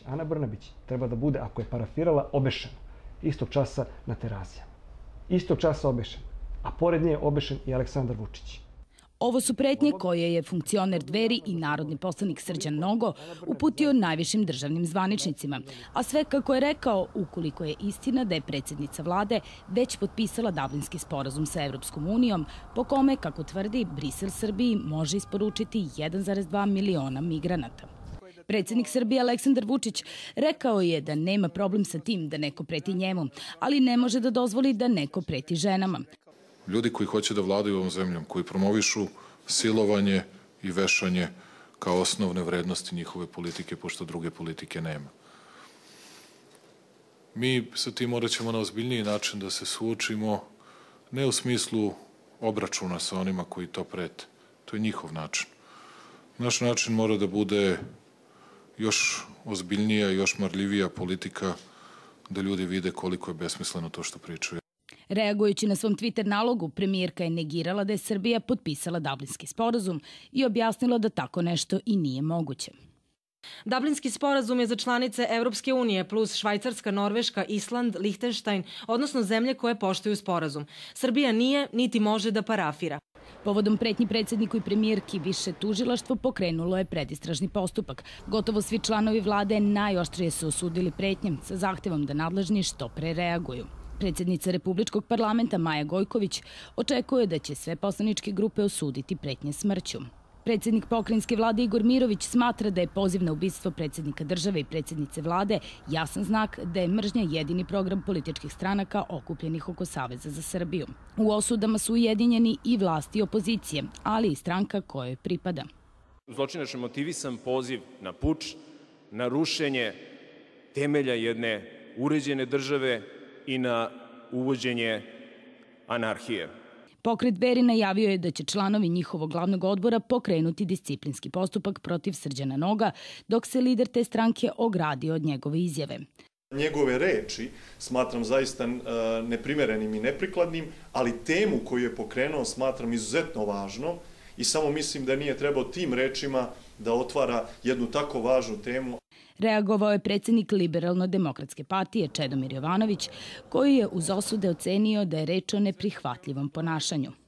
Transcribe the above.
Brnabić. Ana Brnabić treba da bude, ako je parafirala, obešena. Istog časa na Terazijama. Istog časa obešena. A pored nje je obešen i Aleksandar Vučić. Ovo su pretnje koje je funkcioner Dveri i narodni poslanik Srđan Nogo uputio najvišim državnim zvaničnicima. A sve kako je rekao, ukoliko je istina da je predsednica vlade već potpisala Dublinski sporazum sa Evropskom unijom, po kome, kako tvrdi, Brisel Srbiji može isporučiti 1,2 miliona migranata. Predsednik Srbije Aleksandar Vučić rekao je da nema problem sa tim da neko preti njemu, ali ne može da dozvoli da neko preti ženama. Ljudi koji hoće da vladaju ovom zemljom, koji promovišu silovanje i vešanje kao osnovne vrednosti njihove politike, pošto druge politike nema. Mi sa tim morat ćemo na ozbiljniji način da se suočimo, ne u smislu obračuna sa onima koji to prete. To je njihov način. Naš način mora da bude još ozbiljnija, još marljivija politika, da ljudi vide koliko je besmisleno to što pričaju. Reagujući na svom Twitter nalogu, premijerka je negirala da je Srbija potpisala Dublinski sporazum i objasnila da tako nešto i nije moguće. Dublinski sporazum je za članice Evropske unije plus Švajcarska, Norveška, Island, Lihtenštajn, odnosno zemlje koje poštuju sporazum. Srbija nije, niti može da parafira. Povodom pretnji predsedniku i premijerki, više tužilaštvo pokrenulo je predistražni postupak. Gotovo svi članovi vlade najoštrije su osudili pretnje sa zahtevom da nadležni što pre reaguju. Predsednica Republičkog parlamenta Maja Gojković očekuje da će sve poslaničke grupe osuditi pretnje smrću. Predsednik pokrajinske vlade Igor Mirović smatra da je poziv na ubistvo predsednika države i predsednice vlade jasan znak da je mržnja jedini program političkih stranaka okupljenih oko Saveza za Srbiju. U osudama su ujedinjeni i vlast i opozicije, ali i stranka kojoj pripada. Zločinačno motivisan poziv na puč, na rušenje temelja jedne uređene države i na uvođenje anarhije. Pokret Dveri najavio je da će članovi njihovog glavnog odbora pokrenuti disciplinski postupak protiv Srđana Noga, dok se lider te stranke ogradio od njegove izjave. Njegove reči smatram zaista neprimerenim i neprikladnim, ali temu koju je pokrenuo smatram izuzetno važnom i samo mislim da nije trebao tim rečima da otvara jednu tako važnu temu. Reagovao je predsednik Liberalno-Demokratske partije Čedomir Jovanović, koji je uz osude ocenio da je reč o neprihvatljivom ponašanju.